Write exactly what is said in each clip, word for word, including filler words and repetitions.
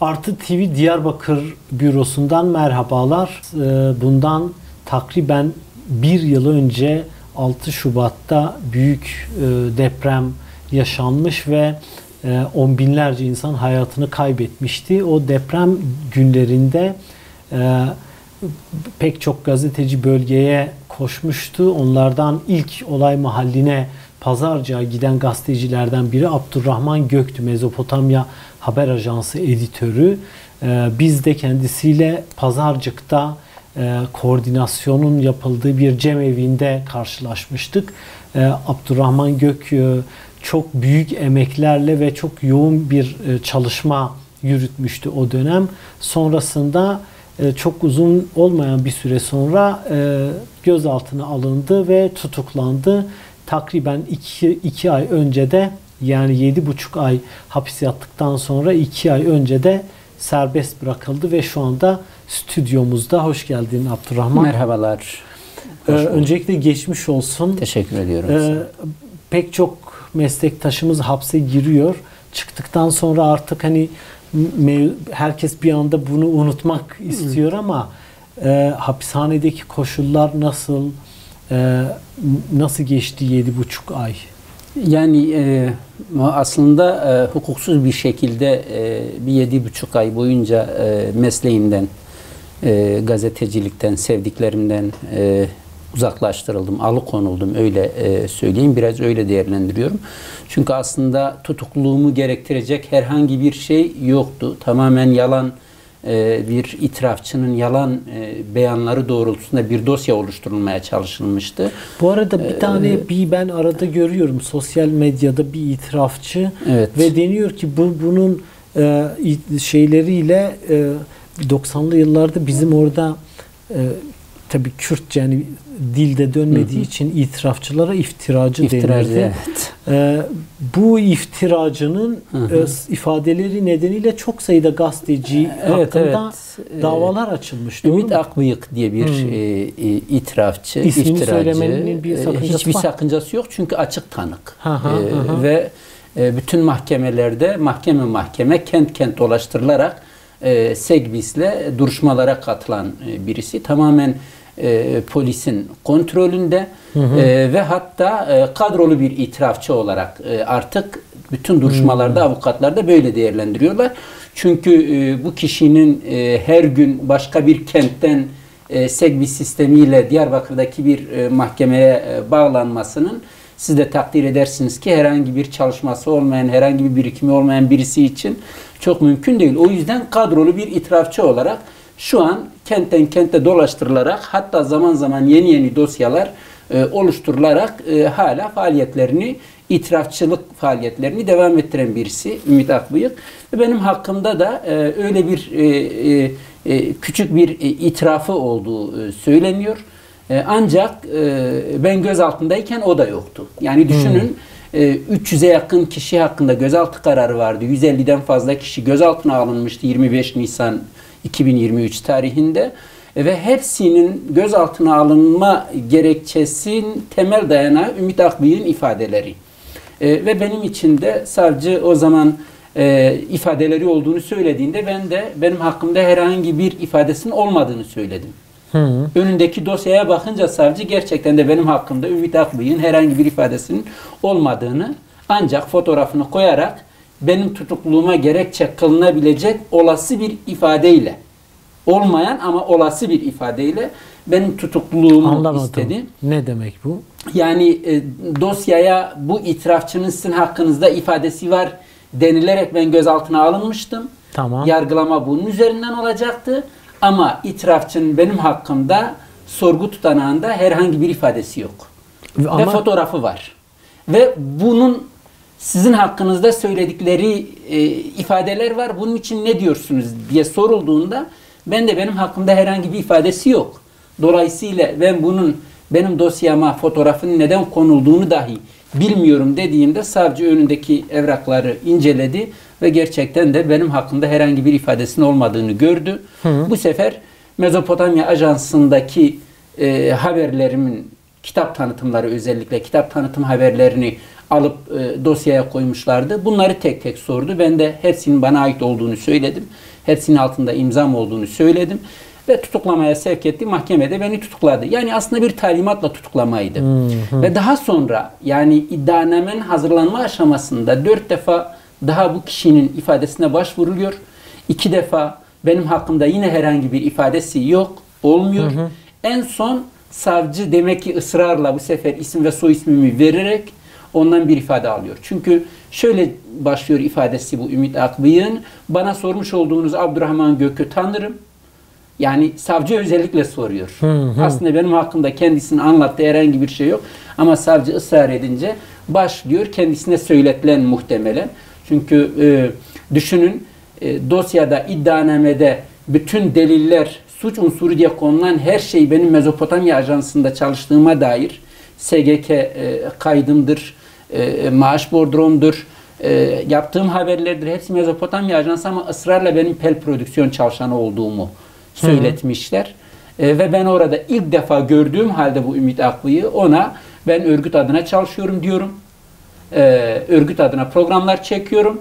Artı T V Diyarbakır bürosundan merhabalar. Bundan takriben bir yıl önce altı Şubat'ta büyük deprem yaşanmış ve on binlerce insan hayatını kaybetmişti. O deprem günlerinde pek çok gazeteci bölgeye koşmuştu. Onlardan ilk olay mahalline Pazarcık'a giden gazetecilerden biri Abdurrahman Gök'tü. Mezopotamya Haber Ajansı editörü. Ee, biz de kendisiyle Pazarcık'ta e, koordinasyonun yapıldığı bir cemevinde karşılaşmıştık. Ee, Abdurrahman Gök e, çok büyük emeklerle ve çok yoğun bir e, çalışma yürütmüştü o dönem. Sonrasında e, çok uzun olmayan bir süre sonra e, gözaltına alındı ve tutuklandı. Takriben iki, iki ay önce de, yani yedi buçuk ay hapis yattıktan sonra iki ay önce de serbest bırakıldı ve şu anda stüdyomuzda. Hoş geldin Abdurrahman. Merhabalar. Ee, öncelikle geçmiş olsun. Teşekkür ediyorum. Ee, pek çok meslektaşımız hapse giriyor. Çıktıktan sonra artık hani herkes bir anda bunu unutmak istiyor ama e, hapishanedeki koşullar nasıl? Ee, nasıl geçti yedi buçuk ay? Yani e, aslında e, hukuksuz bir şekilde e, bir yedi buçuk ay boyunca e, mesleğimden, e, gazetecilikten, sevdiklerimden e, uzaklaştırıldım, alıkonuldum, öyle e, söyleyeyim. Biraz öyle değerlendiriyorum. Çünkü aslında tutukluluğumu gerektirecek herhangi bir şey yoktu. Tamamen yalan, bir itirafçının yalan beyanları doğrultusunda bir dosya oluşturulmaya çalışılmıştı. Bu arada bir tane ee, bir ben arada görüyorum sosyal medyada bir itirafçı, evet. Ve deniyor ki bu bunun e, şeyleriyle e, doksanlı yıllarda bizim orada e, tabii Kürtçe, yani dilde dönmediği, hı hı, için itirafçılara iftiracı, iftiracı denirdi. Evet. Ee, bu iftiracının, hı hı, ifadeleri nedeniyle çok sayıda gazeteci, evet, hakkında, evet, davalar açılmış. Ümit Akbıyık diye bir, hı, e, itirafçı, İsmini iftiracı. Bir sakıncası Hiçbir var. sakıncası yok çünkü açık tanık. Ha, ha, ee, ha. Ve e, bütün mahkemelerde mahkeme mahkeme kent kent dolaştırılarak e, Segbis'le duruşmalara katılan e, birisi. Tamamen E, polisin kontrolünde, hı hı. E, ve hatta e, kadrolu bir itirafçı olarak e, artık bütün duruşmalarda, hı hı, avukatlar da böyle değerlendiriyorlar. Çünkü e, bu kişinin e, her gün başka bir kentten e, Segbis sistemiyle Diyarbakır'daki bir e, mahkemeye e, bağlanmasının, siz de takdir edersiniz ki, herhangi bir çalışması olmayan, herhangi bir birikimi olmayan birisi için çok mümkün değil. O yüzden kadrolu bir itirafçı olarak şu an kentten kente dolaştırılarak, hatta zaman zaman yeni yeni dosyalar e, oluşturularak e, hala faaliyetlerini, itirafçılık faaliyetlerini devam ettiren birisi Ümit Akbıyık. Benim hakkımda da e, öyle bir e, e, küçük bir e, itirafı olduğu e, söyleniyor. E, ancak e, ben gözaltındayken o da yoktu. Yani düşünün, hmm. üç yüze yakın kişi hakkında gözaltı kararı vardı. yüz elliden fazla kişi gözaltına alınmıştı yirmi beş Nisan iki bin yirmi üç tarihinde ve hepsinin gözaltına alınma gerekçesinin temel dayanağı Ümit Akbıyık'ın ifadeleri. E, ve benim için de savcı o zaman e, ifadeleri olduğunu söylediğinde ben de benim hakkımda herhangi bir ifadesinin olmadığını söyledim. Hı. Önündeki dosyaya bakınca savcı gerçekten de benim hakkımda Ümit Akbıyık'ın herhangi bir ifadesinin olmadığını, ancak fotoğrafını koyarak benim tutukluluğuma gerekçe kılınabilecek olası bir ifadeyle, olmayan ama olası bir ifadeyle benim tutukluluğumu, anlamadım, istedi. Ne demek bu? Yani e, dosyaya bu itirafçının sizin hakkınızda ifadesi var denilerek ben gözaltına alınmıştım. Tamam. Yargılama bunun üzerinden olacaktı. Ama itirafçının benim hakkımda sorgu tutanağında herhangi bir ifadesi yok. Ama... Ve fotoğrafı var. Ve bunun sizin hakkınızda söyledikleri e, ifadeler var. Bunun için ne diyorsunuz diye sorulduğunda ben de benim hakkımda herhangi bir ifadesi yok. Dolayısıyla ben bunun benim dosyama fotoğrafının neden konulduğunu dahi bilmiyorum dediğimde savcı önündeki evrakları inceledi ve gerçekten de benim hakkımda herhangi bir ifadesinin olmadığını gördü. Hı. Bu sefer Mezopotamya Ajansı'ndaki e, haberlerimin kitap tanıtımları, özellikle kitap tanıtım haberlerini alıp e, dosyaya koymuşlardı. Bunları tek tek sordu. Ben de hepsinin bana ait olduğunu söyledim. Hepsinin altında imzam olduğunu söyledim. Ve tutuklamaya sevk etti. Mahkemede beni tutukladı. Yani aslında bir talimatla tutuklamaydı. Hı hı. Ve daha sonra yani iddianamenin hazırlanma aşamasında dört defa daha bu kişinin ifadesine başvuruluyor. İki defa benim hakkımda yine herhangi bir ifadesi yok. Olmuyor. Hı hı. En son savcı demek ki ısrarla bu sefer isim ve soy ismimi vererek ondan bir ifade alıyor. Çünkü şöyle başlıyor ifadesi bu Ümit Akbıyık'ın. Bana sormuş olduğunuz Abdurrahman Gök'ü tanırım. Yani savcı özellikle soruyor. Hı hı. Aslında benim hakkımda kendisinin anlattığı herhangi bir şey yok. Ama savcı ısrar edince başlıyor kendisine söyletilen muhtemelen. Çünkü e, düşünün e, dosyada, iddianamede bütün deliller, suç unsuru diye konulan her şey benim Mezopotamya Ajansı'nda çalıştığıma dair S G K e, kaydımdır, e, maaş bordromdur, e, yaptığım haberlerdir. Hepsi Mezopotamya Ajansı ama ısrarla benim P E L prodüksiyon çalışanı olduğumu söyletmişler. E, ve ben orada ilk defa gördüğüm halde bu Ümit Akbıyık'ı ona ben örgüt adına çalışıyorum diyorum. E, örgüt adına programlar çekiyorum.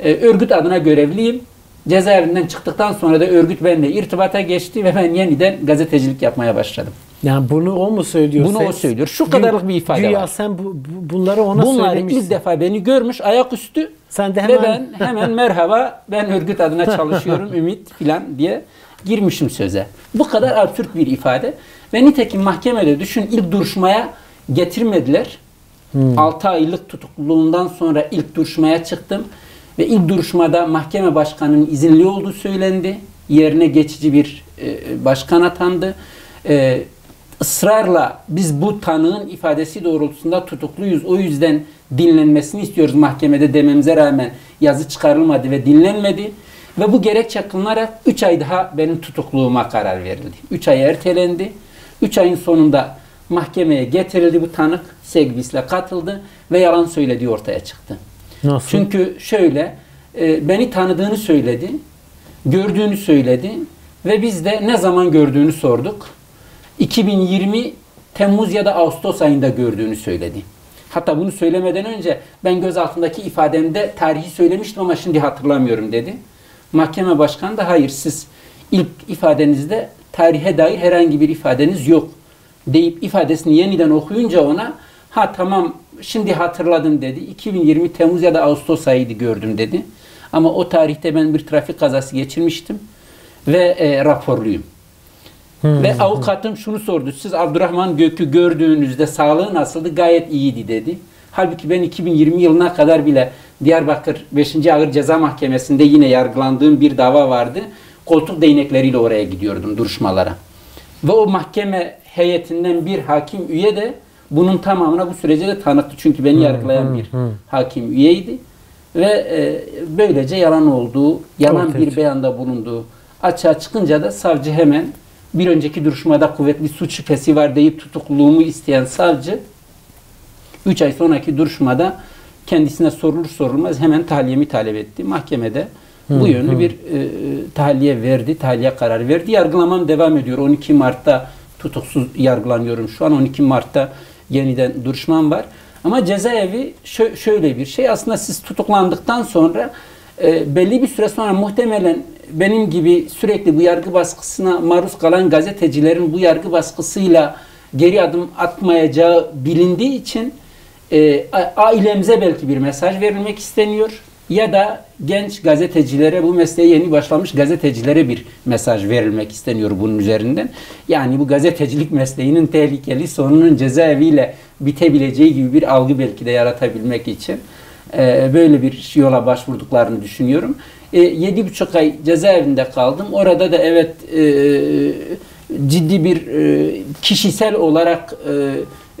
E, örgüt adına görevliyim. Cezaevinden çıktıktan sonra da örgüt benimle irtibata geçti ve ben yeniden gazetecilik yapmaya başladım. Yani bunu o mu söylüyor? Bunu sen, o söylüyor. Şu kadarlık bir ifade güya var. Güya sen bu, bu, bunları ona Bunları söylemişsin. İlk defa beni görmüş ayaküstü sen de hemen... ve ben hemen merhaba ben örgüt adına çalışıyorum Ümit filan diye girmişim söze. Bu kadar absürt bir ifade. Ve nitekim mahkemede düşün ilk duruşmaya getirmediler. Hmm. altı aylık tutukluluğundan sonra ilk duruşmaya çıktım. Ve ilk duruşmada mahkeme başkanının izinli olduğu söylendi. Yerine geçici bir e, başkan atandı. E, ısrarla biz bu tanığın ifadesi doğrultusunda tutukluyuz. O yüzden dinlenmesini istiyoruz mahkemede dememize rağmen yazı çıkarılmadı ve dinlenmedi. Ve bu gerekçe kılınarak üç ay daha benim tutukluğuma karar verildi. üç ay ertelendi. üç ayın sonunda mahkemeye getirildi bu tanık. Segbisle katıldı ve yalan söylediği ortaya çıktı. Nasıl? Çünkü şöyle, e, beni tanıdığını söyledi, gördüğünü söyledi ve biz de ne zaman gördüğünü sorduk. iki bin yirmi Temmuz ya da Ağustos ayında gördüğünü söyledi. Hatta bunu söylemeden önce ben gözaltındaki ifademde tarihi söylemiştim ama şimdi hatırlamıyorum dedi. Mahkeme başkanı da hayır siz ilk ifadenizde tarihe dair herhangi bir ifadeniz yok deyip ifadesini yeniden okuyunca ona ha tamam şimdi hatırladım dedi. iki bin yirmi Temmuz ya da Ağustos ayıydı gördüm dedi. Ama o tarihte ben bir trafik kazası geçirmiştim ve e, raporluyum. Hmm. Ve avukatım şunu sordu. Siz Abdurrahman Gök'ü gördüğünüzde sağlığı nasıldı? Gayet iyiydi dedi. Halbuki ben iki bin yirmi yılına kadar bile Diyarbakır beşinci Ağır Ceza Mahkemesi'nde yine yargılandığım bir dava vardı. Koltuk değnekleriyle oraya gidiyordum duruşmalara. Ve o mahkeme heyetinden bir hakim üye de bunun tamamına bu sürece de tanıktı. Çünkü beni yargılayan hmm, bir hmm. hakim üyeydi. Ve e, böylece yalan olduğu, yalan Ortaya. bir beyanda bulunduğu açığa çıkınca da savcı hemen bir önceki duruşmada kuvvetli suç şüphesi var deyip tutukluluğumu isteyen savcı üç ay sonraki duruşmada kendisine sorulur sorulmaz hemen tahliyemi talep etti. Mahkemede hmm, bu yönlü hmm. bir e, tahliye verdi, tahliye kararı verdi. Yargılamam devam ediyor. on iki Mart'ta tutuksuz yargılanıyorum şu an. on iki Mart'ta yeniden duruşmam var. Ama cezaevi şö şöyle bir şey. Aslında siz tutuklandıktan sonra e, belli bir süre sonra muhtemelen benim gibi sürekli bu yargı baskısına maruz kalan gazetecilerin bu yargı baskısıyla geri adım atmayacağı bilindiği için e, ailemize belki bir mesaj verilmek isteniyor. Ya da genç gazetecilere, bu mesleğe yeni başlamış gazetecilere bir mesaj verilmek isteniyor bunun üzerinden. Yani bu gazetecilik mesleğinin tehlikeli sonunun cezaeviyle bitebileceği gibi bir algı belki de yaratabilmek için e, böyle bir yola başvurduklarını düşünüyorum. E, yedi buçuk ay cezaevinde kaldım. Orada da evet e, ciddi bir e, kişisel olarak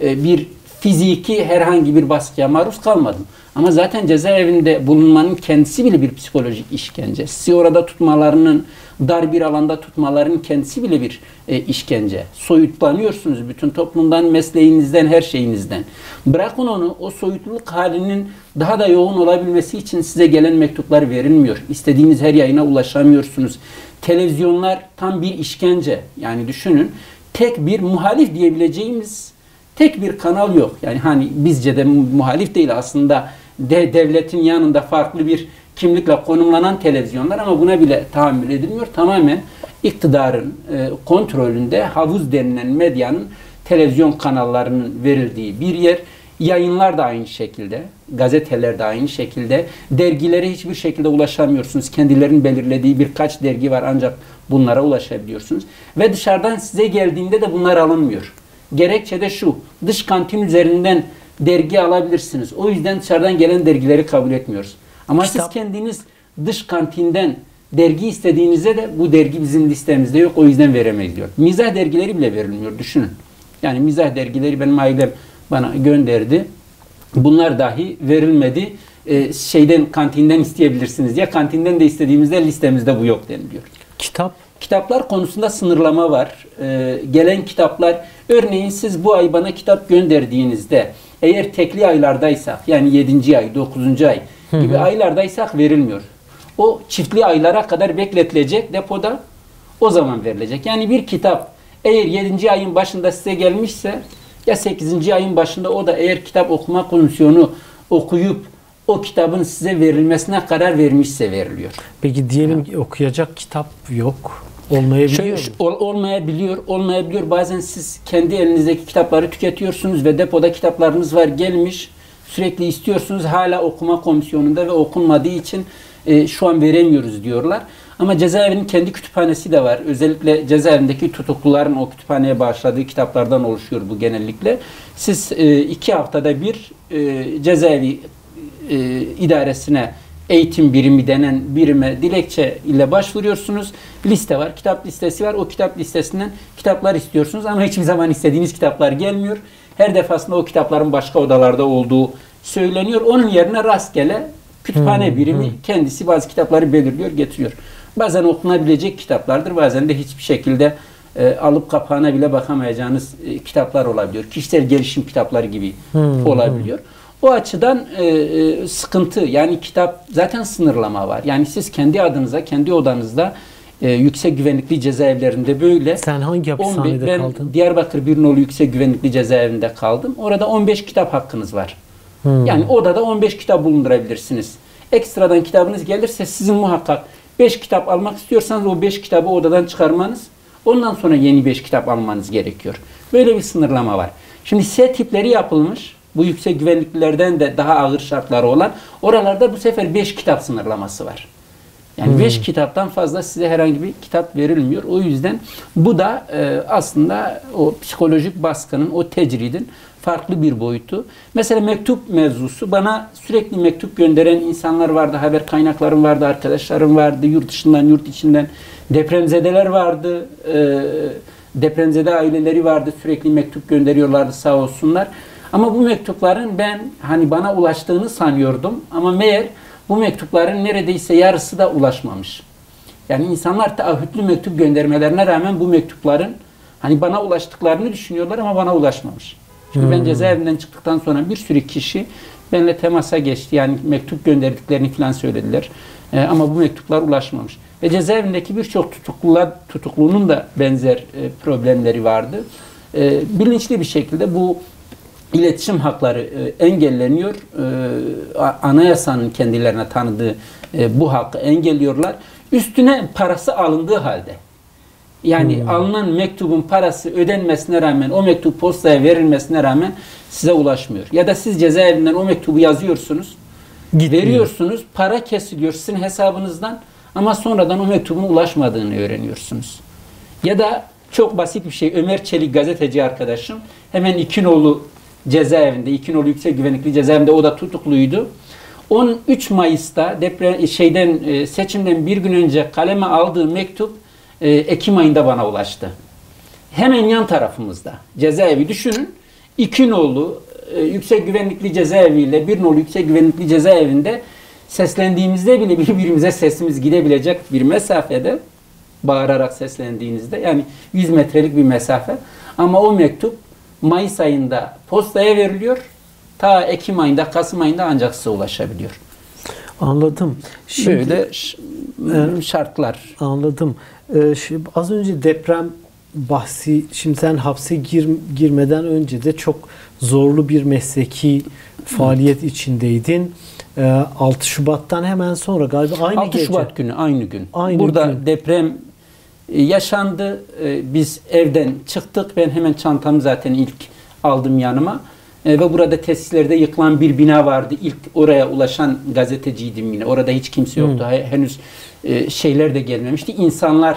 e, e, bir fiziki herhangi bir baskıya maruz kalmadım. Ama zaten cezaevinde bulunmanın kendisi bile bir psikolojik işkence. Sizi orada tutmalarının, dar bir alanda tutmalarının kendisi bile bir e, işkence. Soyutlanıyorsunuz bütün toplumdan, mesleğinizden, her şeyinizden. Bırakın onu, o soyutluluk halinin daha da yoğun olabilmesi için size gelen mektuplar verilmiyor. İstediğiniz her yayına ulaşamıyorsunuz. Televizyonlar tam bir işkence. Yani düşünün, tek bir muhalif diyebileceğimiz Tek bir kanal yok. Yani hani bizce de muhalif değil aslında. De, devletin yanında farklı bir kimlikle konumlanan televizyonlar, ama buna bile tahammül edilmiyor. Tamamen iktidarın e, kontrolünde havuz denilen medyanın televizyon kanallarının verildiği bir yer. Yayınlar da aynı şekilde, gazeteler de aynı şekilde, dergilere hiçbir şekilde ulaşamıyorsunuz. Kendilerinin belirlediği birkaç dergi var, ancak bunlara ulaşabiliyorsunuz. Ve dışarıdan size geldiğinde de bunlar alınmıyor. Gerekçe de şu, dış kantin üzerinden dergi alabilirsiniz. O yüzden dışarıdan gelen dergileri kabul etmiyoruz. Ama Kitap. siz kendiniz dış kantinden dergi istediğinizde de bu dergi bizim listemizde yok, o yüzden veremeyiz diyor. Mizah dergileri bile verilmiyor, düşünün. Yani mizah dergileri benim ailem bana gönderdi. Bunlar dahi verilmedi. Ee, şeyden, kantinden isteyebilirsiniz diye. Kantinden de istediğimizde listemizde bu yok deniliyor. Kitap? Kitaplar konusunda sınırlama var. Ee, gelen kitaplar, örneğin siz bu ay bana kitap gönderdiğinizde, eğer tekli aylardaysak, yani yedinci ay, dokuzuncu ay gibi hı hı. aylardaysak verilmiyor. O çiftli aylara kadar bekletilecek depoda, o zaman verilecek. Yani bir kitap eğer yedinci ayın başında size gelmişse, ya sekizinci ayın başında, o da eğer kitap okuma komisyonu okuyup o kitabın size verilmesine karar vermişse veriliyor. Peki diyelim ki okuyacak kitap yok, olmayabiliyor. Şöyle, ol, olmayabiliyor, olmayabiliyor. Bazen siz kendi elinizdeki kitapları tüketiyorsunuz ve depoda kitaplarınız var, gelmiş, sürekli istiyorsunuz, hala okuma komisyonunda ve okunmadığı için e, şu an veremiyoruz diyorlar. Ama cezaevinin kendi kütüphanesi de var. Özellikle cezaevindeki tutukluların o kütüphaneye bağışladığı kitaplardan oluşuyor bu genellikle. Siz e, iki haftada bir e, cezaevi e, idaresine, eğitim birimi denen birime dilekçe ile başvuruyorsunuz. Liste var, kitap listesi var. O kitap listesinden kitaplar istiyorsunuz ama hiçbir zaman istediğiniz kitaplar gelmiyor. Her defasında o kitapların başka odalarda olduğu söyleniyor. Onun yerine rastgele kütüphane hmm, birimi hmm. kendisi bazı kitapları belirliyor, getiriyor. Bazen okunabilecek kitaplardır, bazen de hiçbir şekilde e, alıp kapağına bile bakamayacağınız e, kitaplar olabiliyor. Kişisel gelişim kitapları gibi hmm, olabiliyor. Hmm. O açıdan e, sıkıntı, yani kitap zaten sınırlama var. Yani siz kendi adınıza, kendi odanızda e, yüksek güvenlikli cezaevlerinde böyle. Sen hangi hapishanede on beş, ben kaldın? Diyarbakır bir nolu yüksek güvenlikli cezaevinde kaldım. Orada on beş kitap hakkınız var. Hmm. Yani odada on beş kitap bulundurabilirsiniz. Ekstradan kitabınız gelirse sizin muhakkak beş kitap almak istiyorsanız o beş kitabı odadan çıkarmanız, ondan sonra yeni beş kitap almanız gerekiyor. Böyle bir sınırlama var. Şimdi S tipleri yapılmış. Bu yüksek güvenliklilerden de daha ağır şartları olan. Oralarda bu sefer beş kitap sınırlaması var. Yani beş kitaptan fazla size herhangi bir kitap verilmiyor. O yüzden bu da e, aslında o psikolojik baskının, o tecridin farklı bir boyutu. Mesela mektup mevzusu, bana sürekli mektup gönderen insanlar vardı, haber kaynaklarım vardı, arkadaşlarım vardı, yurt dışından, yurt içinden depremzedeler vardı, e, depremzede aileleri vardı, sürekli mektup gönderiyorlardı sağ olsunlar. Ama bu mektupların ben hani bana ulaştığını sanıyordum ama meğer bu mektupların neredeyse yarısı da ulaşmamış. Yani insanlar taahhütlü mektup göndermelerine rağmen bu mektupların hani bana ulaştıklarını düşünüyorlar ama bana ulaşmamış. Çünkü ben cezaevinden çıktıktan sonra bir sürü kişi benimle temasa geçti. Yani mektup gönderdiklerini falan söylediler. Ee, ama bu mektuplar ulaşmamış. Ve cezaevindeki birçok tutuklular, tutuklunun da benzer e, problemleri vardı. E, bilinçli bir şekilde bu iletişim hakları e, engelleniyor. E, anayasanın kendilerine tanıdığı e, bu hakkı engelliyorlar. Üstüne parası alındığı halde. Yani hmm. alınan mektubun parası ödenmesine rağmen, o mektup postaya verilmesine rağmen size ulaşmıyor. Ya da siz cezaevinden o mektubu yazıyorsunuz, Gitmiyor. veriyorsunuz, para kesiliyor sizin hesabınızdan ama sonradan o mektubun ulaşmadığını öğreniyorsunuz. Ya da çok basit bir şey, Ömer Çelik gazeteci arkadaşım hemen iki nolu cezaevinde, iki nolu yüksek güvenlikli cezaevinde, o da tutukluydu. on üç Mayıs'ta deprem, şeyden, seçimden bir gün önce kaleme aldığı mektup Ekim ayında bana ulaştı. Hemen yan tarafımızda. Cezaevi düşünün. İki nolu yüksek güvenlikli cezaevi ile bir nolu yüksek güvenlikli cezaevinde seslendiğimizde bile birbirimize sesimiz gidebilecek bir mesafede, bağırarak seslendiğinizde, yani yüz metrelik bir mesafe. Ama o mektup Mayıs ayında postaya veriliyor. Ta Ekim ayında, Kasım ayında ancak size ulaşabiliyor. Anladım. Şimdi, Böyle şartlar. Anladım. Ee, şimdi az önce deprem bahsi, şimdi sen hapse gir, girmeden önce de çok zorlu bir mesleki faaliyet içindeydin. altı Şubat'tan hemen sonra galiba aynı altı gece. altı Şubat günü aynı gün. Aynı Burada gün. deprem yaşandı. Biz evden çıktık. Ben hemen çantamı zaten ilk aldım yanıma. Ve burada tesislerde yıkılan bir bina vardı. İlk oraya ulaşan gazeteciydim yine. Orada hiç kimse yoktu. Hmm. Henüz şeyler de gelmemişti. İnsanlar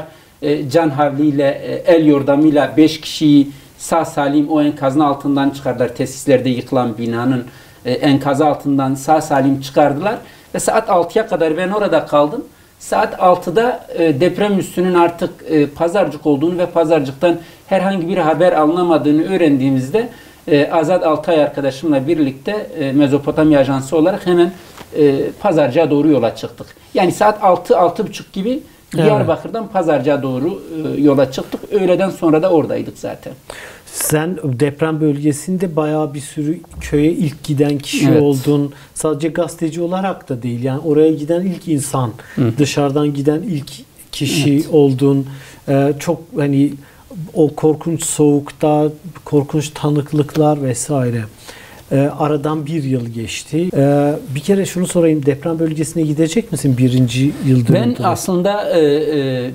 can havliyle, el yordamıyla beş kişiyi sağ salim o enkazın altından çıkardılar. Tesislerde yıkılan binanın enkazı altından sağ salim çıkardılar. Ve saat altıya kadar ben orada kaldım. Saat altıda deprem üssünün artık Pazarcık olduğunu ve Pazarcık'tan herhangi bir haber alınamadığını öğrendiğimizde Azad Altay arkadaşımla birlikte Mezopotamya Ajansı olarak hemen Pazarcık'a doğru yola çıktık. Yani saat altı altı buçuk gibi Diyarbakır'dan Pazarcık'a doğru yola çıktık. Öğleden sonra da oradaydık zaten. Sen deprem bölgesinde bayağı bir sürü köye ilk giden kişi evet. oldun. Sadece gazeteci olarak da değil. Yani oraya giden ilk insan, Hı. dışarıdan giden ilk kişi evet. oldun. Ee, çok hani o korkunç soğukta, korkunç tanıklıklar vesaire. Ee, aradan bir yıl geçti. Ee, bir kere şunu sorayım. Deprem bölgesine gidecek misin birinci yıldır? Ben aslında e, e,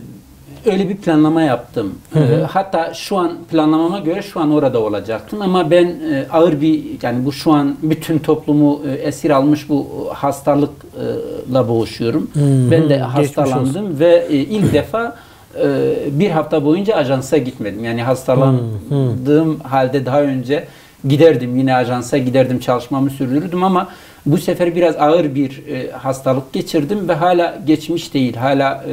öyle bir planlama yaptım. Hı hı. E, hatta şu an planlamama göre şu an orada olacaktım. Ama ben e, ağır bir, yani bu şu an bütün toplumu e, esir almış bu hastalıkla boğuşuyorum. Hı hı. Ben de hastalandım ve e, ilk defa e, bir hafta boyunca ajansa gitmedim. Yani hastalandığım hı hı. halde daha önce giderdim, yine ajansa giderdim, çalışmamı sürdürürdüm ama bu sefer biraz ağır bir e, hastalık geçirdim ve hala geçmiş değil, hala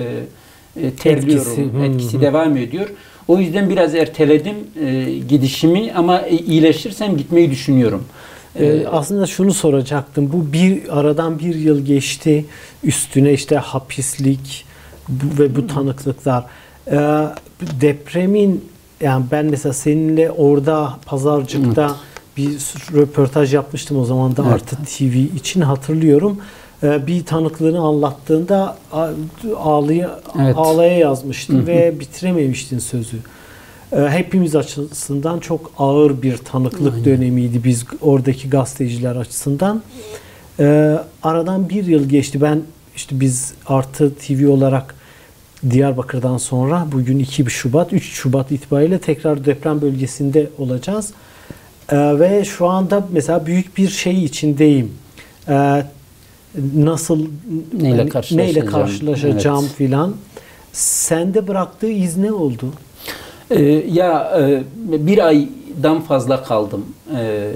e, terliyorum, etkisi, hmm, etkisi hmm. devam ediyor. O yüzden biraz erteledim e, gidişimi ama e, iyileşirsem gitmeyi düşünüyorum. E, aslında şunu soracaktım, bu bir aradan bir yıl geçti, üstüne işte hapislik bu, ve bu hmm. tanıklıklar. E, depremin, yani ben mesela seninle orada Pazarcık'ta evet. bir röportaj yapmıştım o zaman da evet. Artı T V için hatırlıyorum. Ee, bir tanıklığını anlattığında ağlaya, evet. ağlaya yazmıştın Hı -hı. ve bitirememiştin sözü. Ee, hepimiz açısından çok ağır bir tanıklık Aynen. dönemiydi biz oradaki gazeteciler açısından. Ee, aradan bir yıl geçti. Ben işte biz Artı T V olarak Diyarbakır'dan sonra bugün iki Şubat, üç Şubat itibariyle tekrar deprem bölgesinde olacağız. Ee, ve şu anda mesela büyük bir şey içindeyim. Ee, nasıl, neyle karşılaşacağım, neyle karşılaşacağım evet. filan. Sende bıraktığı iz ne oldu? Ee, ya bir aydan fazla kaldım ee,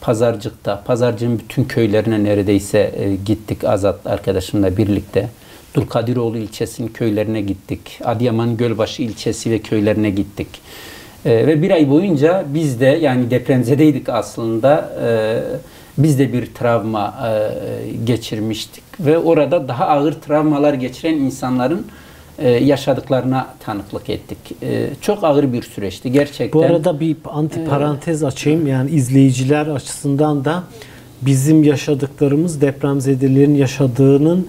Pazarcık'ta. Pazarcık'ın bütün köylerine neredeyse gittik Azat arkadaşımla birlikte. Dulkadiroğlu ilçesinin köylerine gittik. Adıyaman Gölbaşı ilçesi ve köylerine gittik. E, ve bir ay boyunca biz de yani depremzedeydik aslında. E, biz de bir travma e, geçirmiştik. Ve orada daha ağır travmalar geçiren insanların e, yaşadıklarına tanıklık ettik. E, çok ağır bir süreçti gerçekten. Bu arada bir antiparantez e, açayım. Yani izleyiciler açısından da bizim yaşadıklarımız depremzedelerin yaşadığının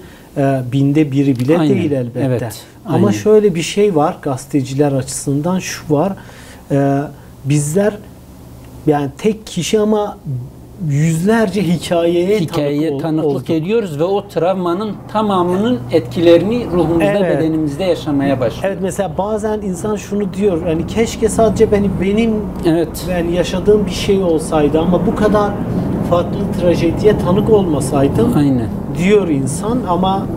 binde biri bile aynen. değil elbette. Evet, ama aynen. şöyle bir şey var gazeteciler açısından şu var. E, bizler yani tek kişi ama yüzlerce hikayeye, hikayeye tanık tanıklık olduk. ediyoruz ve o travmanın tamamının etkilerini ruhumuzda evet. bedenimizde yaşamaya başlıyoruz. Evet mesela bazen insan şunu diyor hani keşke sadece benim benim evet. yani yaşadığım bir şey olsaydı ama bu kadar farklı trajediye tanık olmasaydım Aynen. diyor insan ama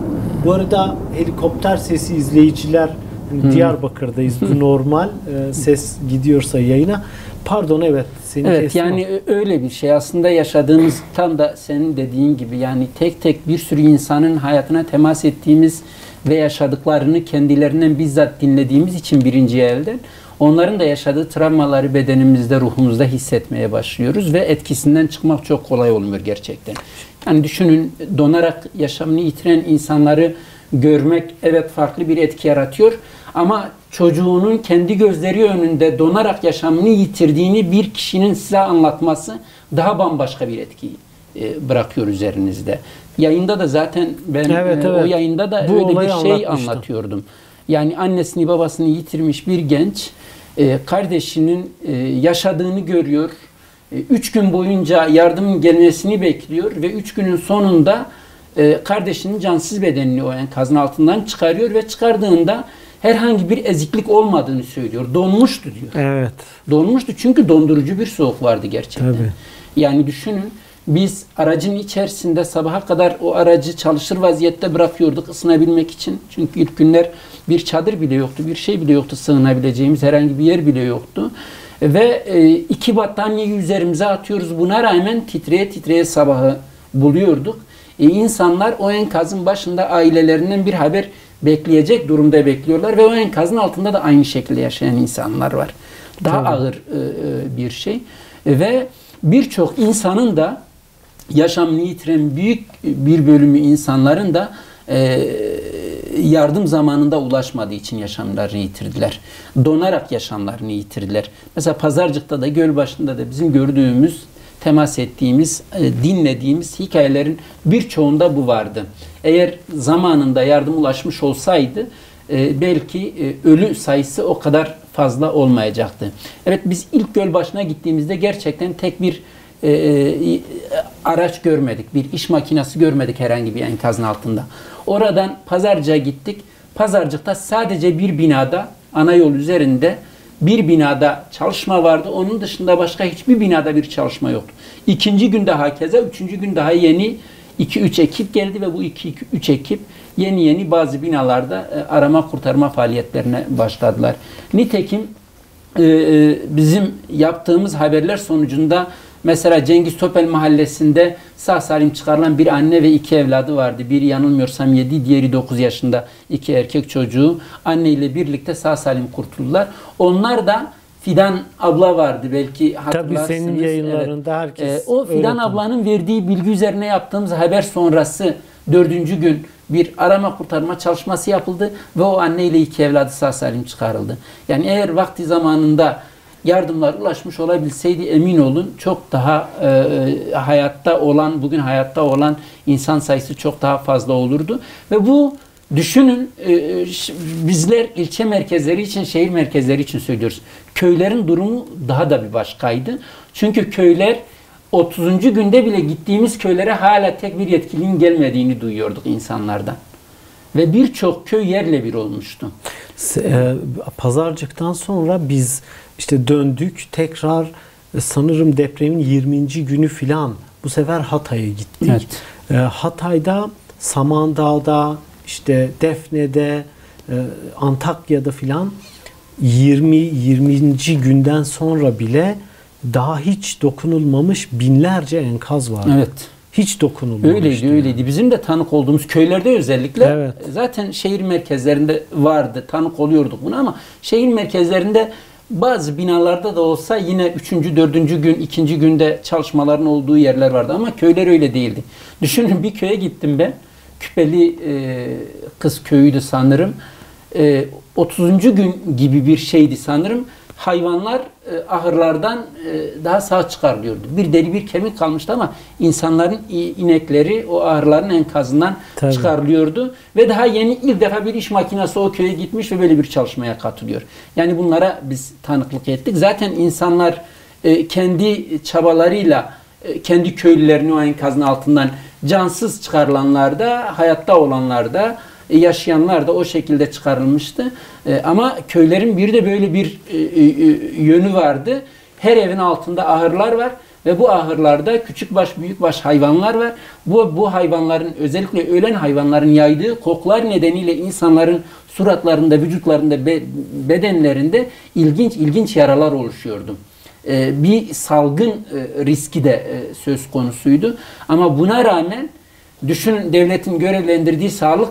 bu arada helikopter sesi izleyiciler hmm. Diyarbakır'dayız bu normal e, ses gidiyorsa yayına pardon evet seni evet, kestim. Yani öyle bir şey aslında yaşadığımız tam da senin dediğin gibi yani tek tek bir sürü insanın hayatına temas ettiğimiz ve yaşadıklarını kendilerinden bizzat dinlediğimiz için birinci elden onların da yaşadığı travmaları bedenimizde, ruhumuzda hissetmeye başlıyoruz ve etkisinden çıkmak çok kolay olmuyor gerçekten. Yani düşünün donarak yaşamını yitiren insanları görmek evet farklı bir etki yaratıyor ama çocuğunun kendi gözleri önünde donarak yaşamını yitirdiğini bir kişinin size anlatması daha bambaşka bir etkiyi bırakıyor üzerinizde. Yayında da zaten ben evet, evet. o yayında da Bu öyle bir şey anlatıyordum. Yani annesini babasını yitirmiş bir genç e, kardeşinin e, yaşadığını görüyor. E, üç gün boyunca yardım gelmesini bekliyor ve üç günün sonunda e, kardeşinin cansız bedenini o enkazın altından çıkarıyor ve çıkardığında herhangi bir eziklik olmadığını söylüyor. Donmuştu diyor. Evet. Donmuştu çünkü dondurucu bir soğuk vardı gerçekten. Tabii. Yani düşünün, biz aracın içerisinde sabaha kadar o aracı çalışır vaziyette bırakıyorduk ısınabilmek için. Çünkü ilk günler bir çadır bile yoktu, bir şey bile yoktu, sığınabileceğimiz herhangi bir yer bile yoktu. Ve iki battaniyeyi üzerimize atıyoruz. Buna rağmen titreye titreye sabahı buluyorduk. E insanlar o enkazın başında ailelerinden bir haber bekleyecek durumda bekliyorlar ve o enkazın altında da aynı şekilde yaşayan insanlar var. Daha Tabii. ağır bir şey. Ve birçok insanın da yaşamını yitiren büyük bir bölümü insanların da e, yardım zamanında ulaşmadığı için yaşamlarını yitirdiler. Donarak yaşamlarını yitirdiler. Mesela Pazarcık'ta da, Gölbaşı'nda da bizim gördüğümüz, temas ettiğimiz, e, dinlediğimiz hikayelerin birçoğunda bu vardı. Eğer zamanında yardım ulaşmış olsaydı e, belki e, ölü sayısı o kadar fazla olmayacaktı. Evet, biz ilk Gölbaşı'na gittiğimizde gerçekten tek bir E, araç görmedik. Bir iş makinesi görmedik herhangi bir enkazın altında. Oradan Pazarcık'a gittik. Pazarcık'ta sadece bir binada, ana yol üzerinde bir binada çalışma vardı. Onun dışında başka hiçbir binada bir çalışma yoktu. İkinci gün daha keza, üçüncü gün daha yeni iki üç ekip geldi ve bu iki üç ekip yeni yeni bazı binalarda e, arama kurtarma faaliyetlerine başladılar. Nitekim e, e, bizim yaptığımız haberler sonucunda mesela Cengiz Topel mahallesinde sağ salim çıkarılan bir anne ve iki evladı vardı. Biri yanılmıyorsam yedi, diğeri dokuz yaşında iki erkek çocuğu. Anne ile birlikte sağ salim kurtuldular. Onlar da Fidan abla vardı, belki hatırlarsınız. Tabii senin yayınlarında evet. herkes. Ee, o Fidan öğretim. ablanın verdiği bilgi üzerine yaptığımız haber sonrası dördüncü gün bir arama kurtarma çalışması yapıldı ve o anne ile iki evladı sağ salim çıkarıldı. Yani eğer vakti zamanında yardımlar ulaşmış olabilseydi, emin olun çok daha e, hayatta olan, bugün hayatta olan insan sayısı çok daha fazla olurdu. Ve bu, düşünün, e, bizler ilçe merkezleri için, şehir merkezleri için söylüyoruz. Köylerin durumu daha da bir başkaydı. Çünkü köyler, otuzuncu günde bile gittiğimiz köylere hala tek bir yetkilinin gelmediğini duyuyorduk insanlardan. Ve birçok köy yerle bir olmuştu. Pazarcık'tan sonra biz işte döndük tekrar, sanırım depremin yirminci günü filan, bu sefer Hatay'a gittik. Evet. Hatay'da, Samandağ'da, işte Defne'de, Antakya'da filan yirmi yirminci günden sonra bile daha hiç dokunulmamış binlerce enkaz vardı. Evet. Hiç dokunulmamıştı. Öyleydi, öyleydi. Bizim de tanık olduğumuz köylerde özellikle, evet. zaten şehir merkezlerinde vardı, tanık oluyorduk buna, ama şehir merkezlerinde bazı binalarda da olsa yine üçüncü, dördüncü gün, ikinci günde çalışmaların olduğu yerler vardı, ama köyler öyle değildi. Düşünün, bir köye gittim ben, Küpeli e, Kız Köyü'ydü sanırım, e, otuzuncu gün gibi bir şeydi sanırım. Hayvanlar e, ahırlardan e, daha sağ çıkarılıyordu. Bir deri bir kemik kalmıştı ama insanların inekleri o ahırların enkazından Tabii. çıkarılıyordu. Ve daha yeni ilk defa bir iş makinesi o köye gitmiş ve böyle bir çalışmaya katılıyor. Yani bunlara biz tanıklık ettik. Zaten insanlar e, kendi çabalarıyla e, kendi köylülerini o enkazın altından, cansız çıkarılanlar da, hayatta olanlar da, yaşayanlar da o şekilde çıkarılmıştı. E, ama köylerin bir de böyle bir e, e, yönü vardı. Her evin altında ahırlar var ve bu ahırlarda küçük baş, büyük baş hayvanlar var. Bu, bu hayvanların, özellikle ölen hayvanların yaydığı koklar nedeniyle insanların suratlarında, vücutlarında, be, bedenlerinde ilginç ilginç yaralar oluşuyordu. E, bir salgın e, riski de e, söz konusuydu. Ama buna rağmen düşünün, devletin görevlendirdiği sağlık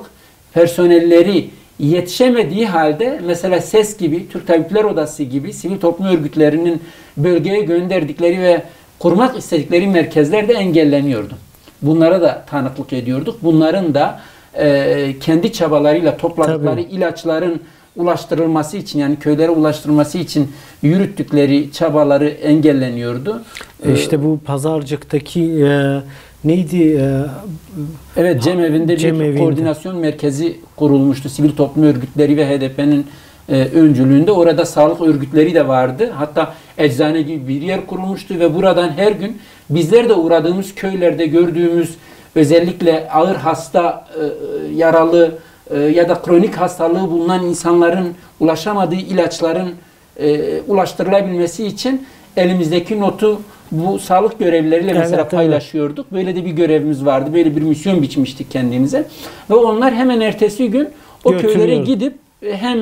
personelleri yetişemediği halde, mesela SES gibi, Türk Tabipler Odası gibi sivil toplum örgütlerinin bölgeye gönderdikleri ve kurmak istedikleri merkezler de engelleniyordu. Bunlara da tanıklık ediyorduk. Bunların da e, kendi çabalarıyla topladıkları Tabii. ilaçların ulaştırılması için, yani köylere ulaştırılması için yürüttükleri çabaları engelleniyordu. E işte bu Pazarcık'taki e, neydi? Ee, evet, cemevi'nde bir koordinasyon merkezi kurulmuştu. Sivil toplum örgütleri ve H D P'nin e, öncülüğünde orada sağlık örgütleri de vardı. Hatta eczane gibi bir yer kurulmuştu ve buradan her gün bizler de uğradığımız köylerde gördüğümüz özellikle ağır hasta, e, yaralı e, ya da kronik hastalığı bulunan insanların ulaşamadığı ilaçların e, ulaştırılabilmesi için elimizdeki notu bu sağlık görevlileriyle evet, mesela paylaşıyorduk. Evet. Böyle de bir görevimiz vardı. Böyle bir misyon biçmiştik kendimize. Ve onlar hemen ertesi gün o köylere gidip hem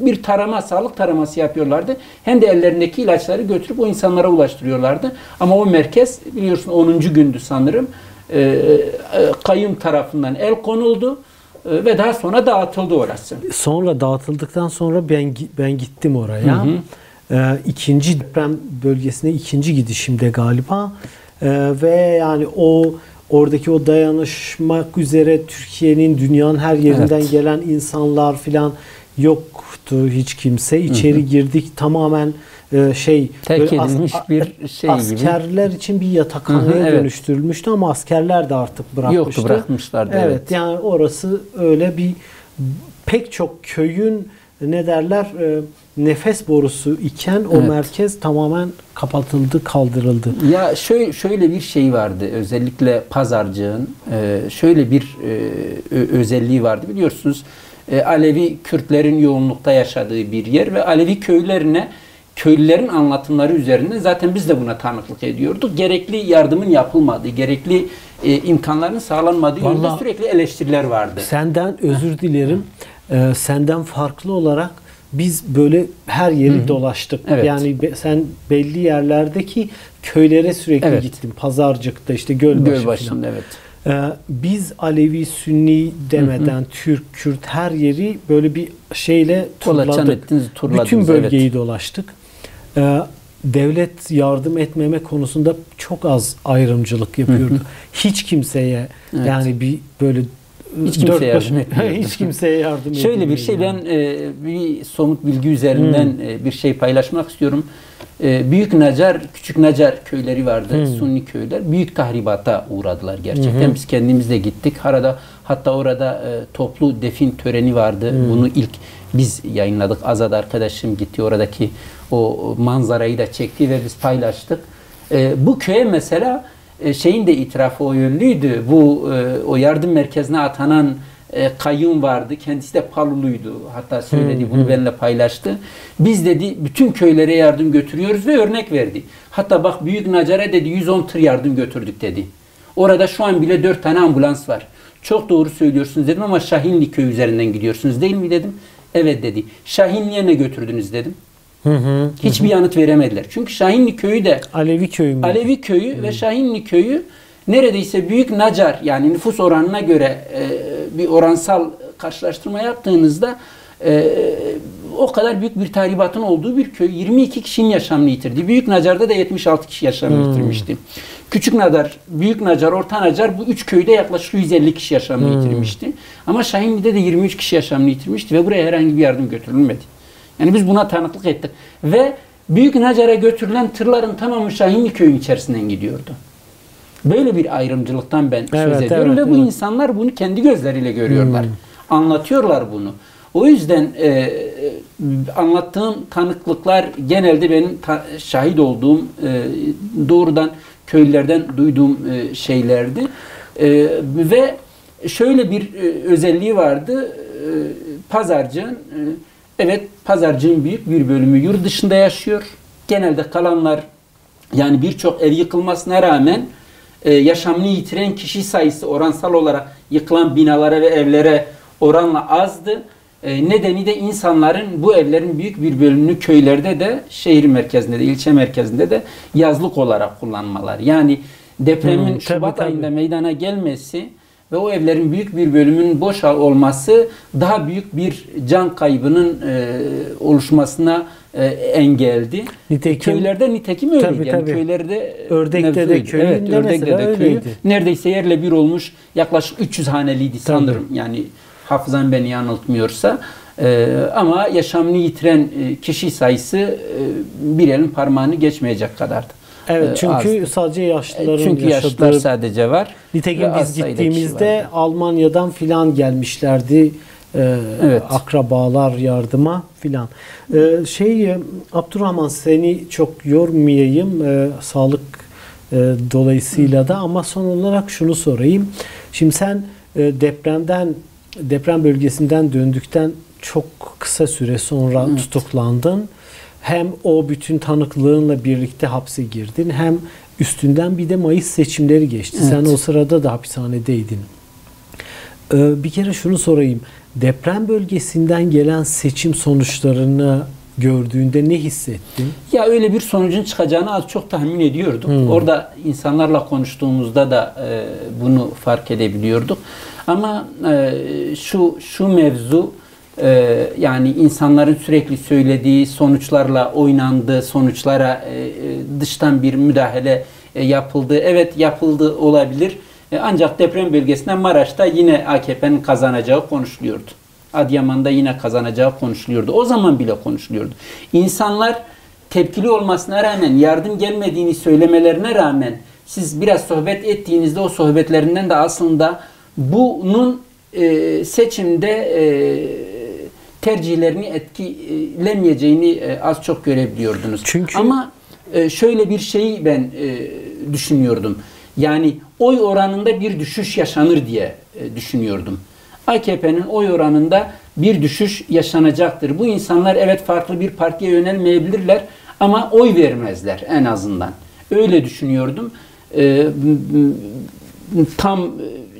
bir tarama, sağlık taraması yapıyorlardı. Hem de ellerindeki ilaçları götürüp o insanlara ulaştırıyorlardı. Ama o merkez biliyorsun onuncu gündü sanırım. Kayyum tarafından el konuldu. Ve daha sonra dağıtıldı orası. Sonra dağıtıldıktan sonra ben ben gittim oraya. Hı hı. Ee, ikinci deprem bölgesine ikinci gidişimde galiba ee, ve yani o oradaki o dayanışmak üzere Türkiye'nin dünyanın her yerinden evet. gelen insanlar filan yoktu hiç kimse. İçeri hı hı. girdik tamamen e, şey edilmiş as, bir şey askerler gibi. için bir yatakhaneye hı hı, evet. dönüştürülmüştü ama askerler de artık bırakmıştı. Yoktu, bırakmışlardı. Evet, evet yani orası öyle bir pek çok köyün ne derler e, nefes borusu iken o evet. merkez tamamen kapatıldı, kaldırıldı. Ya şöyle, şöyle bir şey vardı özellikle Pazarcığın e, şöyle bir e, özelliği vardı biliyorsunuz. E, Alevi Kürtlerin yoğunlukta yaşadığı bir yer ve Alevi köylerine köylülerin anlatımları üzerine zaten biz de buna tanıklık ediyorduk. Gerekli yardımın yapılmadığı, gerekli e, imkanların sağlanmadığı yönde sürekli eleştiriler vardı. Senden özür dilerim. Ee, senden farklı olarak biz böyle her yeri Hı-hı. dolaştık. Evet. Yani be, sen belli yerlerdeki köylere sürekli evet. gittin. Pazarcık'ta işte Gölbaşı Gölbaşı'nda evet. Ee, biz Alevi, Sünni demeden Hı-hı. Türk, Kürt her yeri böyle bir şeyle turladık. Bütün bölgeyi evet. dolaştık. Ee, devlet yardım etmeme konusunda çok az ayrımcılık yapıyordu. Hı-hı. Hiç kimseye evet. yani bir böyle hiç kimseye yardım etmiyordu. Hiç kimseye yardım Şöyle bir şey ben e, bir somut bilgi üzerinden hmm. bir şey paylaşmak istiyorum. E, Büyük Nacar, Küçük Nacar köyleri vardı. Hmm. Sunni köyler. Büyük tahribata uğradılar gerçekten. Hmm. Biz kendimiz de gittik. Harada, hatta orada e, toplu defin töreni vardı. Hmm. Bunu ilk biz yayınladık. Azad arkadaşım gitti. Oradaki o manzarayı da çekti ve biz paylaştık. E, bu köye mesela şeyin de itirafı o yönlüydü. Bu o yardım merkezine atanan kayyum vardı. Kendisi de Paluluydu. Hatta söyledi. Bunu benimle paylaştı. Biz dedi bütün köylere yardım götürüyoruz ve örnek verdi. Hatta bak Büyük Nacar'a dedi yüz on tır yardım götürdük dedi. Orada şu an bile dört tane ambulans var. Çok doğru söylüyorsunuz dedim ama Şahinli Köyü üzerinden gidiyorsunuz değil mi dedim. Evet dedi. Şahinli'ye ne götürdünüz dedim. Hı hı, Hiçbir hı. yanıt veremediler. Çünkü Şahinli Köyü de Alevi Köyü, mü? Alevi Köyü hı. ve Şahinli Köyü neredeyse Büyük Nacar yani nüfus oranına göre e, bir oransal karşılaştırma yaptığınızda e, o kadar büyük bir tahribatın olduğu bir köy. yirmi iki kişinin yaşamını yitirdi. Büyük Nacar'da da yetmiş altı kişi yaşamını hı. yitirmişti. Küçük Nacar, Büyük Nacar, Orta Nacar bu üç köyde yaklaşık yüz elli kişi yaşamını hı. yitirmişti. Ama Şahinli'de de yirmi üç kişi yaşamını yitirmişti ve buraya herhangi bir yardım götürülmedi. Yani biz buna tanıklık ettik. Ve Büyük Nacar'a götürülen tırların tamamı Şahinli Köyü'nün içerisinden gidiyordu. Böyle bir ayrımcılıktan ben evet, söz ediyorum. Evet, ve bu evet. insanlar bunu kendi gözleriyle görüyorlar. Hmm. Anlatıyorlar bunu. O yüzden e, anlattığım tanıklıklar genelde benim ta, şahit olduğum, e, doğrudan köylerden duyduğum e, şeylerdi. E, ve şöyle bir e, özelliği vardı. E, Pazarcı'nın e, evet, Pazarcık'ın büyük bir bölümü yurt dışında yaşıyor. Genelde kalanlar yani birçok ev yıkılmasına rağmen e, yaşamını yitiren kişi sayısı oransal olarak yıkılan binalara ve evlere oranla azdı. E, nedeni de insanların bu evlerin büyük bir bölümünü köylerde de şehir merkezinde de ilçe merkezinde de yazlık olarak kullanmalar. Yani depremin hmm, Şubat tabii, ayında tabii. meydana gelmesi ve o evlerin büyük bir bölümünün boş olması daha büyük bir can kaybının e, oluşmasına e, engeldi. Nitekim, köylerde nitekim öyleydi. Tabii, yani tabii. Köylerde Ördek'te de köyün evet, Ördek'te de köyü neredeyse yerle bir olmuş yaklaşık üç yüz haneliydi sanırım. Tabii. Yani hafızam beni yanıltmıyorsa. E, ama yaşamını yitiren kişi sayısı e, bir elin parmağını geçmeyecek kadardı. Evet çünkü az. sadece yaşlıların çünkü yaşlılar sadece var. Nitekim biz gittiğimizde Almanya'dan filan gelmişlerdi. e, evet. akrabalar yardıma filan. E, şey Abdurrahman, seni çok yormayayım e, sağlık e, dolayısıyla da, ama son olarak şunu sorayım. Şimdi sen e, depremden deprem bölgesinden döndükten çok kısa süre sonra evet. tutuklandın. Hem o bütün tanıklığınla birlikte hapse girdin, hem üstünden bir de Mayıs seçimleri geçti. Evet. Sen o sırada da hapishanedeydin. Ee, bir kere şunu sorayım. Deprem bölgesinden gelen seçim sonuçlarını gördüğünde ne hissettin? Ya öyle bir sonucun çıkacağını az çok tahmin ediyorduk. Hmm. Orada insanlarla konuştuğumuzda da e, bunu fark edebiliyorduk. Ama e, şu şu mevzu, Ee, yani insanların sürekli söylediği sonuçlarla oynandı, sonuçlara e, dıştan bir müdahale e, yapıldı. Evet, yapıldı olabilir. E, ancak deprem bölgesinde Maraş'ta yine A K P'nin kazanacağı konuşuluyordu. Adıyaman'da yine kazanacağı konuşuluyordu. O zaman bile konuşuluyordu. İnsanlar tepkili olmasına rağmen, yardım gelmediğini söylemelerine rağmen, siz biraz sohbet ettiğinizde o sohbetlerinden de aslında bunun e, seçimde e, tercihlerini etkilemeyeceğini az çok görebiliyordunuz. Çünkü... Ama şöyle bir şeyi ben düşünüyordum. Yani oy oranında bir düşüş yaşanır diye düşünüyordum. A K P'nin oy oranında bir düşüş yaşanacaktır. Bu insanlar evet farklı bir partiye yönelmeyebilirler ama oy vermezler en azından. Öyle düşünüyordum. Tam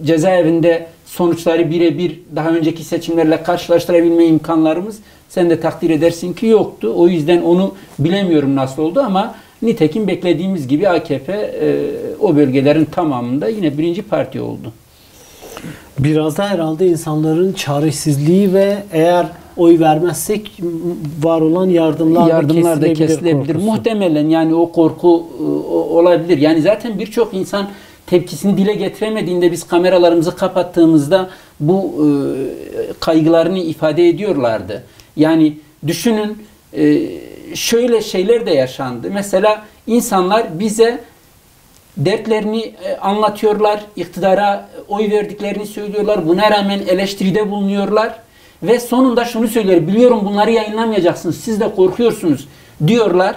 cezaevinde sonuçları birebir daha önceki seçimlerle karşılaştırabilme imkanlarımız, sen de takdir edersin ki, yoktu. O yüzden onu bilemiyorum nasıl oldu, ama nitekim beklediğimiz gibi A K P e, o bölgelerin tamamında yine birinci parti oldu. Biraz da herhalde insanların çaresizliği ve eğer oy vermezsek var olan yardımlar, yardımlar da kesilebilir, da kesilebilir. Muhtemelen yani o korku e, olabilir. Yani zaten birçok insan tepkisini dile getiremediğinde biz kameralarımızı kapattığımızda bu e, kaygılarını ifade ediyorlardı. Yani düşünün, e, şöyle şeyler de yaşandı. Mesela insanlar bize dertlerini e, anlatıyorlar, iktidara oy verdiklerini söylüyorlar, buna rağmen eleştiride bulunuyorlar ve sonunda şunu söylüyor: biliyorum bunları yayınlamayacaksınız, siz de korkuyorsunuz diyorlar.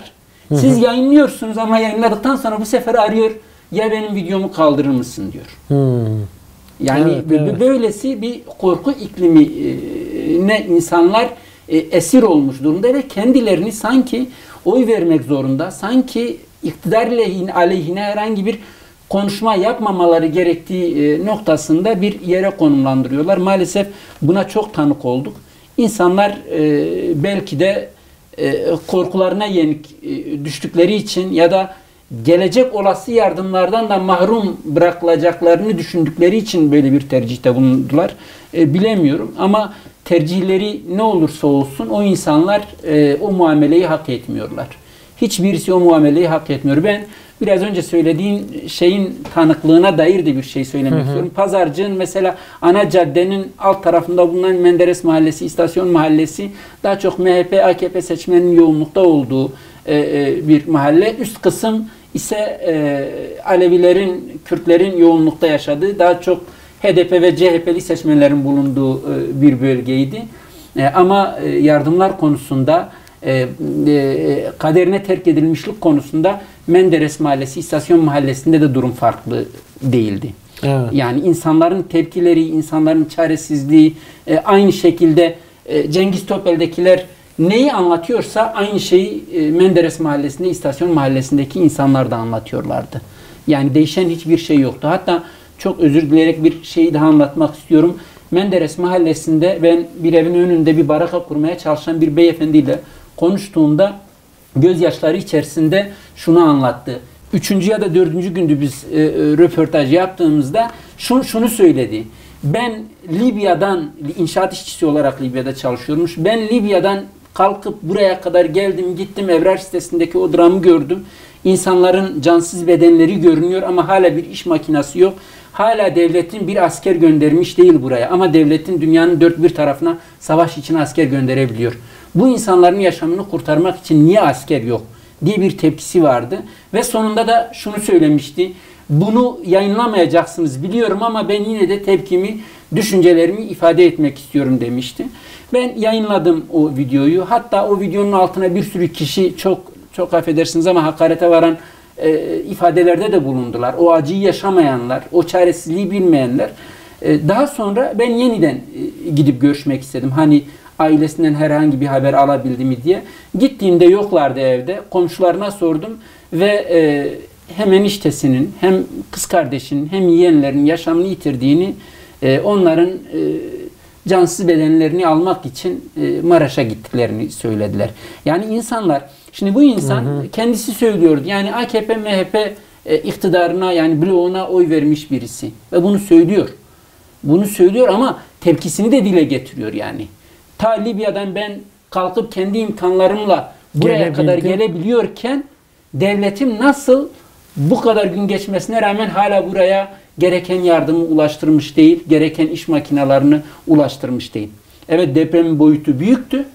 Siz hı hı. yayınlıyorsunuz ama yayınladıktan sonra bu sefer arıyor, ya benim videomu kaldırır mısın diyor. Hmm. Yani evet, evet. böylesi bir korku iklimine insanlar esir olmuş durumda ve kendilerini sanki oy vermek zorunda, sanki iktidar aleyhine herhangi bir konuşma yapmamaları gerektiği noktasında bir yere konumlandırıyorlar. Maalesef buna çok tanık olduk. İnsanlar belki de korkularına yenik düştükleri için ya da gelecek olası yardımlardan da mahrum bırakılacaklarını düşündükleri için böyle bir tercihte bulundular. E, bilemiyorum ama tercihleri ne olursa olsun o insanlar e, o muameleyi hak etmiyorlar. Hiçbirisi o muameleyi hak etmiyor. Ben biraz önce söylediğin şeyin tanıklığına dair de bir şey söylemek hı hı. istiyorum. Pazarcığın mesela ana caddenin alt tarafında bulunan Menderes Mahallesi, İstasyon Mahallesi daha çok M H P, A K P seçmenin yoğunlukta olduğu e, bir mahalle. Üst kısım ise e, Alevilerin, Kürtlerin yoğunlukta yaşadığı, daha çok H D P ve C H P'li seçmenlerin bulunduğu e, bir bölgeydi. E, ama e, yardımlar konusunda, e, e, kaderine terk edilmişlik konusunda Menderes Mahallesi, İstasyon Mahallesi'nde de durum farklı değildi. Evet. Yani insanların tepkileri, insanların çaresizliği, e, aynı şekilde e, Cengiz Topel'dekiler neyi anlatıyorsa aynı şeyi Menderes Mahallesi'nde, İstasyon Mahallesi'ndeki insanlar da anlatıyorlardı. Yani değişen hiçbir şey yoktu. Hatta çok özür dileyerek bir şeyi daha anlatmak istiyorum. Menderes Mahallesi'nde ben bir evin önünde bir baraka kurmaya çalışan bir beyefendiyle konuştuğumda gözyaşları içerisinde şunu anlattı. Üçüncü ya da dördüncü gündü biz e, röportaj yaptığımızda şunu, şunu söyledi. Ben Libya'dan, inşaat işçisi olarak Libya'da çalışıyormuş. Ben Libya'dan kalkıp buraya kadar geldim, gittim, Evrar sitesindeki o dramı gördüm. İnsanların cansız bedenleri görünüyor ama hala bir iş makinesi yok. Hala devletin bir asker göndermiş değil buraya ama devletin dünyanın dört bir tarafına savaş için asker gönderebiliyor. Bu insanların yaşamını kurtarmak için niye asker yok diye bir tepkisi vardı. Ve sonunda da şunu söylemişti. Bunu yayınlamayacaksınız biliyorum ama ben yine de tepkimi, düşüncelerimi ifade etmek istiyorum demişti. Ben yayınladım o videoyu. Hatta o videonun altına bir sürü kişi çok çok affedersiniz ama hakarete varan e, ifadelerde de bulundular. O acıyı yaşamayanlar, o çaresizliği bilmeyenler. E, daha sonra ben yeniden e, gidip görüşmek istedim. Hani ailesinden herhangi bir haber alabildi mi diye. Gittiğimde yoklardı evde. Komşularına sordum ve e, hem eniştesinin, hem kız kardeşinin, hem yeğenlerinin yaşamını yitirdiğini, e, onların e, cansız bedenlerini almak için e, Maraş'a gittiklerini söylediler. Yani insanlar, şimdi bu insan hı hı. kendisi söylüyordu. Yani A K P M H P e, iktidarına, yani bloğuna oy vermiş birisi ve bunu söylüyor. Bunu söylüyor ama tepkisini de dile getiriyor yani. Ta Libya'dan ben kalkıp kendi imkanlarımla buraya Gelebildim. kadar gelebiliyorken devletim nasıl bu kadar gün geçmesine rağmen hala buraya gereken yardımı ulaştırmış değil, gereken iş makinelerini ulaştırmış değil. Evet, depremin boyutu büyüktü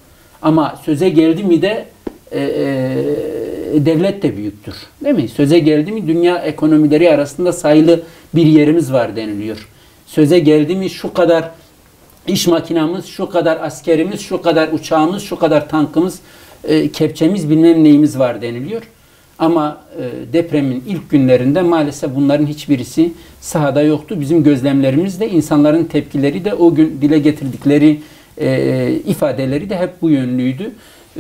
ama söze geldi mi de e, e, devlet de büyüktür. Değil mi? Söze geldi mi dünya ekonomileri arasında sayılı bir yerimiz var deniliyor. Söze geldi mi şu kadar iş makinamız, şu kadar askerimiz, şu kadar uçağımız, şu kadar tankımız, e, kepçemiz, bilmem neyimiz var deniliyor. Ama e, depremin ilk günlerinde maalesef bunların hiçbirisi sahada yoktu. Bizim gözlemlerimiz de, insanların tepkileri de, o gün dile getirdikleri e, ifadeleri de hep bu yönlüydü.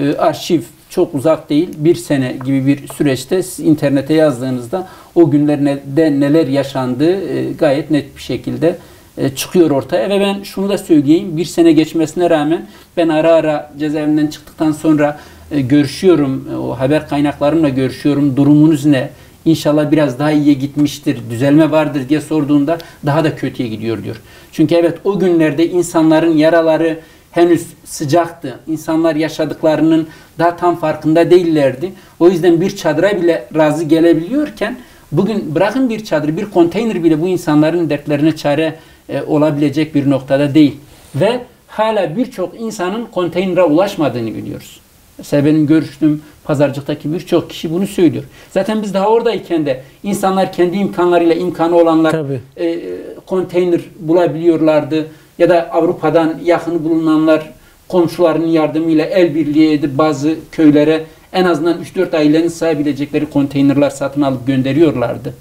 E, arşiv çok uzak değil, bir sene gibi bir süreçte siz internete yazdığınızda o günlerde neler yaşandığı e, gayet net bir şekilde e, çıkıyor ortaya. Ve ben şunu da söyleyeyim, bir sene geçmesine rağmen ben ara ara cezaevinden çıktıktan sonra görüşüyorum, o haber kaynaklarımla görüşüyorum. Durumunuz ne? İnşallah biraz daha iyiye gitmiştir, düzelme vardır diye sorduğunda daha da kötüye gidiyor diyor. Çünkü evet, o günlerde insanların yaraları henüz sıcaktı. İnsanlar yaşadıklarının daha tam farkında değillerdi. O yüzden bir çadıra bile razı gelebiliyorken bugün bırakın bir çadır, bir konteyner bile bu insanların dertlerine çare e, olabilecek bir noktada değil. Ve hala birçok insanın konteynere ulaşmadığını biliyoruz. Mesela benim görüştüğüm Pazarcık'taki birçok kişi bunu söylüyor. Zaten biz daha oradayken de insanlar kendi imkanlarıyla, imkanı olanlar e, konteyner bulabiliyorlardı. Ya da Avrupa'dan yakını bulunanlar komşularının yardımıyla el birliği edip bazı köylere en azından üç dört ailenin sığabilecekleri konteynerler satın alıp gönderiyorlardı.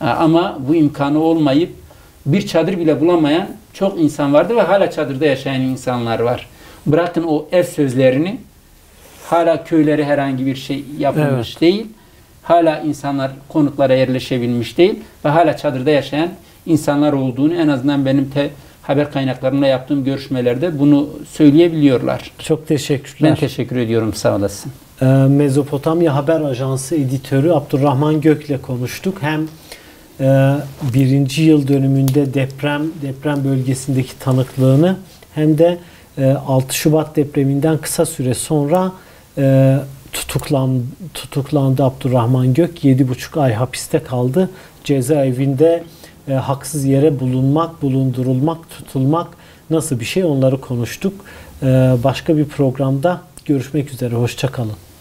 Ama bu imkanı olmayıp bir çadır bile bulamayan çok insan vardı ve hala çadırda yaşayan insanlar var. Bırakın o ev sözlerini, hala köylere herhangi bir şey yapılmış evet. değil. Hala insanlar konutlara yerleşebilmiş değil. Ve hala çadırda yaşayan insanlar olduğunu en azından benim te haber kaynaklarımla yaptığım görüşmelerde bunu söyleyebiliyorlar. Çok teşekkürler. Ben teşekkür ediyorum. Sağ olasın. Ee, Mezopotamya Haber Ajansı editörü Abdurrahman Gök ile konuştuk. Hem e, birinci yıl dönümünde deprem, deprem bölgesindeki tanıklığını hem de e, altı Şubat depreminden kısa süre sonra E, tutuklan, tutuklandı Abdurrahman Gök. yedi buçuk ay hapiste kaldı. Cezaevinde e, haksız yere bulunmak, bulundurulmak, tutulmak nasıl bir şey, onları konuştuk. E, başka bir programda görüşmek üzere. Hoşça kalın.